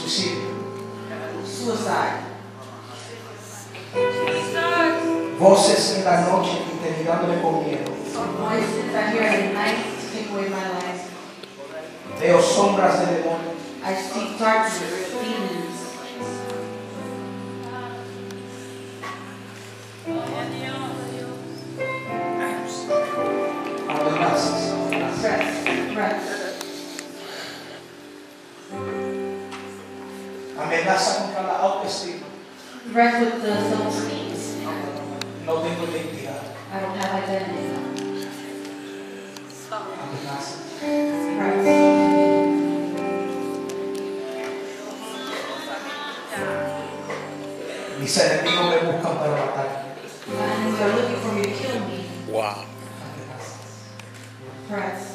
suicide. Suicide. Voces en la noche intimidándome con miedo. Voices I hear at night to take away my life. Veo sombras de demonios. I see darkness. Amenaza contra la autoestima. Wreck with the self-esteem. No tengo identidad. I don't have identity. Amenaza. Mis enemigos me buscan para matarme. They're looking for me to kill me. Wow. Press.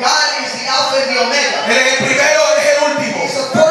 God is the Alpha and the Omega. Eres el primero, eres el último.